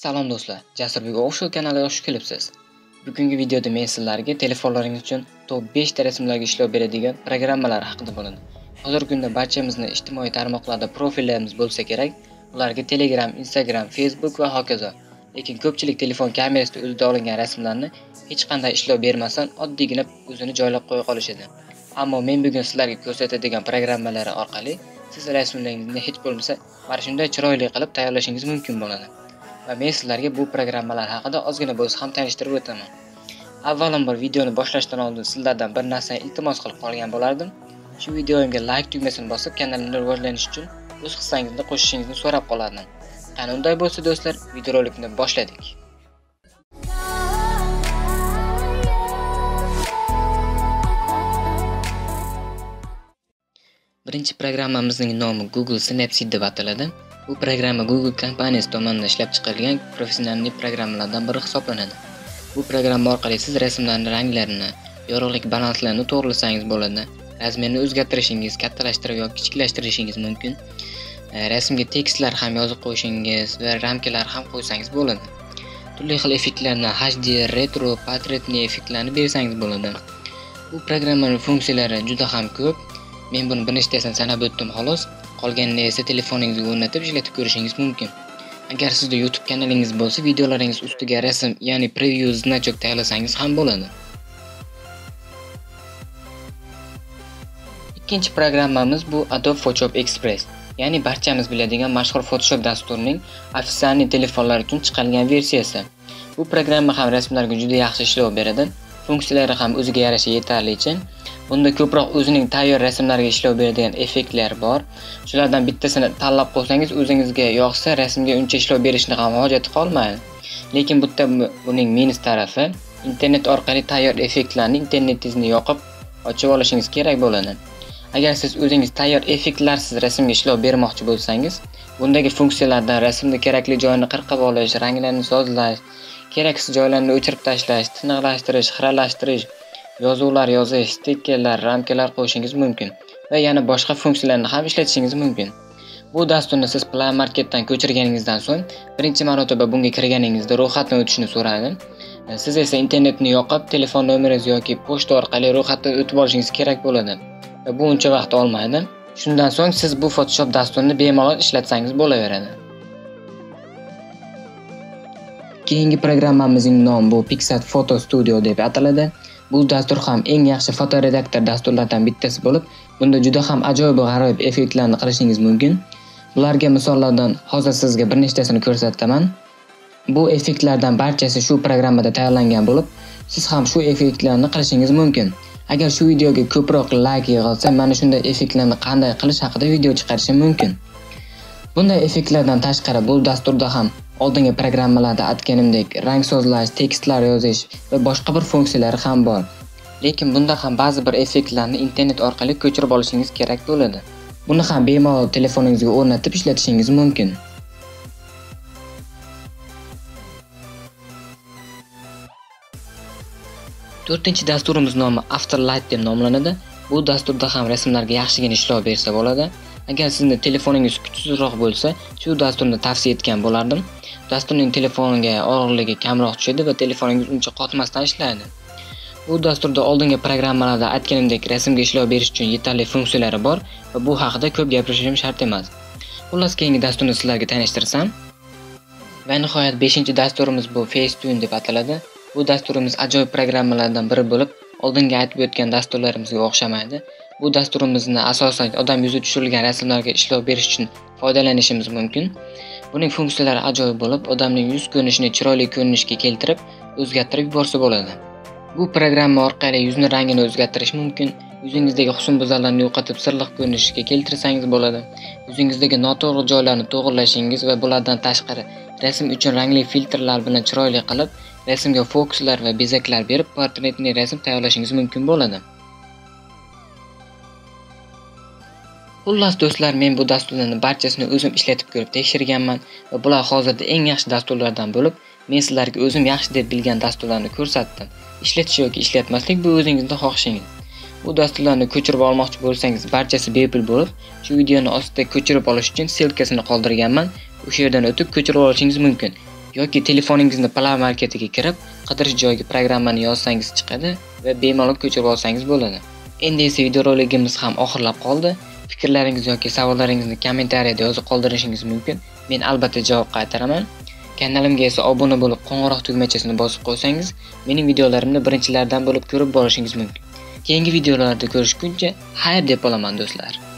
Salom do'stlar, Jasirbug'ga o'xshov kanaliga xush kelibsiz. Bugungi videoda men sizlarga telefonlaringiz uchun top 5 ta rasmlarga ishlov beradigan programmalar haqida bo'ladi. Hozirgi kunda barchamizning ijtimoiy tarmoqlarda profillarimiz bo'lsa kerak, ularga Telegram, Instagram, Facebook va hokazo. Lekin ko'pchilik telefon kamerasida o'zida olingan rasmlarni hech qanday ishlov bermasdan oddiygina o'zini joylab qo'ya qolishadi. Ammo men bugun sizlarga ko'rsatadigan programmalar orqali siz rasmlaringizni hech bo'lmasa mana shunday chiroyli qilib tayyorlashingiz mumkin bo'ladi. Va men sizlarga bu programmalar haqida ozgina bo'lsa ham tanishtirib o'taman. Avvalambor videoni boshlashdan oldin sizlardan bir narsani iltimos qilib qolgan bo'lardim. Shu videoimga like tugmasini bosib, kanalimni rivojlanish uchun o'z hissangizni qo'shishingizni so'rab qolardim. Qani unday bo'lsa do'stlar, videorolikni boshladik. Birinchi programmamizning nomi Google Campaigns deb ataladi. Bu programma Google Campaigns tomonidan ishlab chiqarilgan professional programmalardan biri hisoblanadi. Bu programma orqali siz rasmlarning ranglarini, yorug'lik balandlarini to'g'rilasangiz bo'ladi. Razmerni o'zgartirishingiz, kattalashtirib yoki kichiklashtirishingiz mumkin. Rasmga tekstlar ham yozib qo'yishingiz va ramkalar ham qo'ysangiz bo'ladi. Turli xil effektlarni, HD, retro, portretli effektlarni bersangiz bo'ladi. Bu programmaning funksiyalari juda ham ko'p. Men buni bir nechtasini sanab o'tdim xolos. Qolganini esa telefoningizga o'rnatib ishlatib ko'rishingiz mumkin. Agar sizda YouTube kanalingiz bo'lsa, videolaringiz ustiga rasm, ya'ni preview znachok tayyorlasangiz ham bo'ladi. Ikkinchi programmamiz bu Adobe Photoshop Express, ya'ni barchamiz biladigan mashhur Photoshop dasturining ofitsial telefonlar uchun chiqarilgan versiyasi. Bu programma ham rasmlarga juda yaxshi ishlov beradi. Funksiyalari ham o'ziga yarasha yetarlicha. Bunda ko'proq o'zining tayyor rasmlarga ishlov beradigan effektlar bor. Shulardan bittasini tanlab qo'ysangiz, o'zingizga yoqsa rasmga uncha ishlov berishni ham hojati qolmaydi. Lekin butta buning minus tarafi, internet orqali tayyor effektlarni internetingizni yoqib ochib olishingiz kerak bo'ladi. Agar siz o'zingiz tayyor effektlarsiz rasmga ishlov bermoqchi bo'lsangiz, bundagi funksiyalardan rasmda kerakli joyini qirqib olish, ranglarni sozlash, keraksiz joylarni o'chirib tashlash, tiniqlashtirish, xiralashtirish, yozuvlar yozish, stikerlar, ramkalar qo'yishingiz mumkin va yana boshqa funksiyalarni ham ishlatishingiz mumkin. Bu dasturni siz Play Marketdan ko'chirganingizdan so'ng birinchi marotaba bunga kirganingizda ro'yxatdan o'tishni so'radi. Siz esa internetni yoqib, telefon nomeringiz yoki pochta orqali ro'yxatdan o'tib olishingiz kerak bo'ladi. Bu uncha vaqt olmaydi. Shundan so'ng siz bu Photoshop dasturini bemalol ishlatsangiz bo'laveradi. Keyingi programmamizning nomi bu PixArt Photo Studio deb ataladi. Bu dastur ham eng yaxshi fotoredaktor dasturlardan bittasi bo'lib, bunda juda ham ajoyib va g'aroyib effektlarni qilishingiz mumkin. Bularga misollardan hozir sizga bir nechtasini ko'rsataman. Bu effektlardan barchasi shu programmada tayyorlangan bo'lib, siz ham shu effektlarni qilishingiz mumkin. Agar shu videoga ko'proq like yig'ilsa, mana shunday effektlarni qanday qilish haqida video chiqarishim mumkin. Bunday effektlardan tashqari bu dasturda ham oldingi programmalarda aytganimdek, rang sozlash, tekstlar yozish va boshqa bir funksiyalari ham bor. Lekin bunda ham ba'zi bir effektlarni internet orqali ko'chirib olishingiz kerak bo'ladi. Buni ham bemalol telefoningizga o'rnatib ishlatishingiz mumkin. To'rtinchi dasturimiz nomi Afterlight deb nomlanadi. Bu dasturda ham rasmlarga yaxshigina ishlov bersa bo'ladi. Agar sizning telefoningiz kuchsizroq bo'lsa, shu dasturni tavsiya etgan bo'lardim. Dasturning telefonga og'irligi kamroq tushadi va telefoningiz uncha qotmasdan ishlaydi. Bu dasturda oldingi programmalarda aytganimdek rasmga ishlov berish uchun yetarli funksiyalari bor va bu haqida ko'p gapirishim shart emas. Xullas, keyingi dasturni sizlarga tanishtirsam. Va nihoyat 5-dasturimiz bu Facetune deb ataladi. Bu dasturimiz ajoyib programmalardan biri bo'lib, oldingi aytib o'tgan dasturlarimizga o'xshamaydi. Bu dasturimizni asosan odam yuzi tushirilgan rasmlarga ishlov berish uchun foydalanishimiz mumkin. Buning funksiyalari ajoyib bo'lib, odamning yuz ko'rinishini chiroyli ko'rinishga keltirib, o'zgartirib yuborsa bo'ladi. Bu programma orqali yuzni rangini o'zgartirish mumkin. Yuzingizdagi husnbuzarlarni yo'qotib, sirliq ko'rinishga keltirsangiz bo'ladi. Yuzingizdagi noto'g'ri joylarni to'g'rilashingiz va bulardan tashqari rasm uchun rangli filtrlar bilan chiroyli qilib, rasmga fokuslar va bezaklar berib, portretli rasm tayyorlashingiz mumkin bo'ladi. Xullas do'stlar, men bu dasturlarni barchasini o'zim ishlatib ko'rib tekshirganman va bular hozirda eng yaxshi dasturlardan bo'lib, men sizlarga o'zim yaxshi deb bilgan dasturlarni ko'rsatdim. Ishlatish yoki ishlatmaslik bu o'zingizning xohishingiz. Bu dasturlarni ko'chirib olmoqchi bo'lsangiz, barchasi bepul bo'lib, shu videoni ostida ko'chirib olish uchun ssilkasini qoldirganman. O'sha yerdan o'tib ko'chirib olishingiz mumkin. yoki telefoningizni Play marketiga kirib, qidirish joyiga programmani yozsangiz chiqadi va bemalol ko'chirib olsangiz bo'ladi. Endi esa videorolikimiz ham oxirlab qoldi. Fikrlaringiz yoki savollaringizni kommentariyada yozib qoldirishingiz mumkin. Men albatta javob qaytaraman. Kanalimga esa obuna bo'lib, qo'ng'iroq tugmachasini bosib qo'ysangiz, mening videolarimni birinchilardan bo'lib ko'rib borishingiz mumkin. Keyingi videolarda ko'rishguncha, xayr deb qolaman do'stlar.